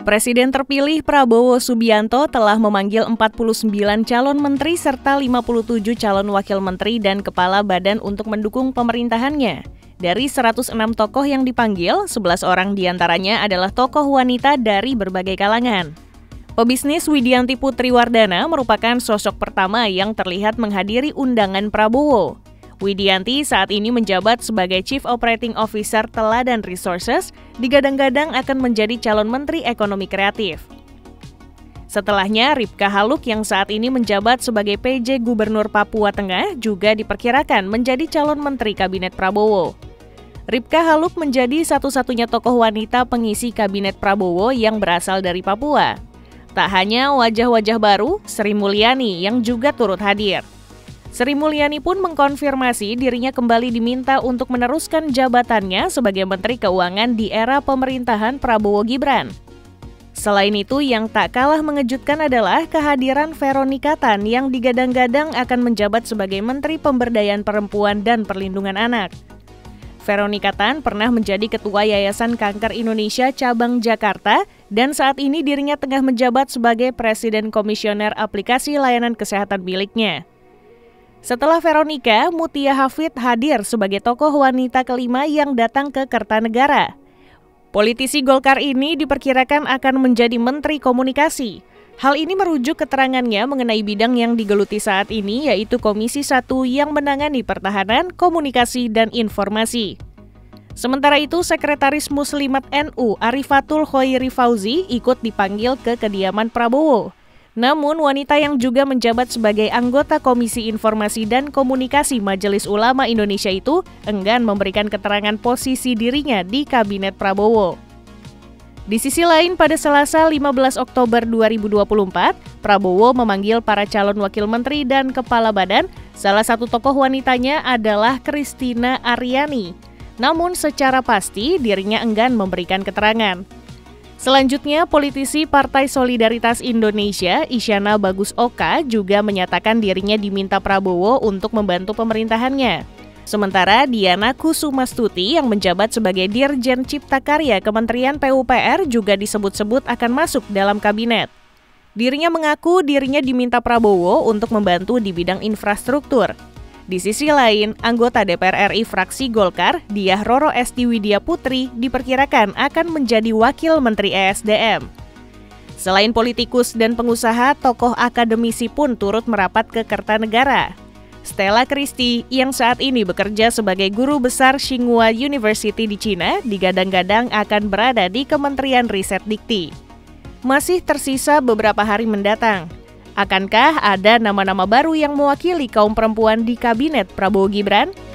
Presiden terpilih Prabowo Subianto telah memanggil 49 calon menteri serta 57 calon wakil menteri dan kepala badan untuk mendukung pemerintahannya. Dari 106 tokoh yang dipanggil, 11 orang diantaranya adalah tokoh wanita dari berbagai kalangan. Pebisnis Widiyanti Putri Wardhana merupakan sosok pertama yang terlihat menghadiri undangan Prabowo. Widiyanti saat ini menjabat sebagai Chief Operating Officer Teladan Resources, digadang-gadang akan menjadi calon Menteri Ekonomi Kreatif. Setelahnya, Ribka Haluk yang saat ini menjabat sebagai PJ Gubernur Papua Tengah juga diperkirakan menjadi calon Menteri Kabinet Prabowo. Ribka Haluk menjadi satu-satunya tokoh wanita pengisi Kabinet Prabowo yang berasal dari Papua. Tak hanya wajah-wajah baru, Sri Mulyani yang juga turut hadir. Sri Mulyani pun mengkonfirmasi dirinya kembali diminta untuk meneruskan jabatannya sebagai Menteri Keuangan di era pemerintahan Prabowo-Gibran. Selain itu, yang tak kalah mengejutkan adalah kehadiran Veronica Tan yang digadang-gadang akan menjabat sebagai Menteri Pemberdayaan Perempuan dan Perlindungan Anak. Veronica Tan pernah menjadi Ketua Yayasan Kanker Indonesia Cabang Jakarta dan saat ini dirinya tengah menjabat sebagai Presiden Komisioner Aplikasi Layanan Kesehatan miliknya. Setelah Veronica, Mutia Hafid hadir sebagai tokoh wanita kelima yang datang ke Kertanegara. Politisi Golkar ini diperkirakan akan menjadi Menteri Komunikasi. Hal ini merujuk keterangannya mengenai bidang yang digeluti saat ini, yaitu Komisi 1 yang menangani pertahanan, komunikasi, dan informasi. Sementara itu, Sekretaris Muslimat NU Arifatul Khoyri Fauzi ikut dipanggil ke kediaman Prabowo. Namun, wanita yang juga menjabat sebagai anggota Komisi Informasi dan Komunikasi Majelis Ulama Indonesia itu enggan memberikan keterangan posisi dirinya di Kabinet Prabowo. Di sisi lain, pada Selasa 15 Oktober 2024, Prabowo memanggil para calon wakil menteri dan kepala badan, salah satu tokoh wanitanya adalah Kristina Ariani. Namun, secara pasti dirinya enggan memberikan keterangan. Selanjutnya, politisi Partai Solidaritas Indonesia, Isyana Bagus Oka, juga menyatakan dirinya diminta Prabowo untuk membantu pemerintahannya. Sementara Diana Kusumastuti yang menjabat sebagai Dirjen Cipta Karya Kementerian PUPR juga disebut-sebut akan masuk dalam kabinet. Dirinya mengaku dirinya diminta Prabowo untuk membantu di bidang infrastruktur. Di sisi lain, anggota DPR RI fraksi Golkar, Diah Roro Esti Widya Putri, diperkirakan akan menjadi Wakil Menteri ESDM. Selain politikus dan pengusaha, tokoh akademisi pun turut merapat ke Kertanegara. Stella Christie, yang saat ini bekerja sebagai guru besar Tsinghua University di Cina, digadang-gadang akan berada di Kementerian Riset Dikti. Masih tersisa beberapa hari mendatang. Akankah ada nama-nama baru yang mewakili kaum perempuan di Kabinet Prabowo-Gibran?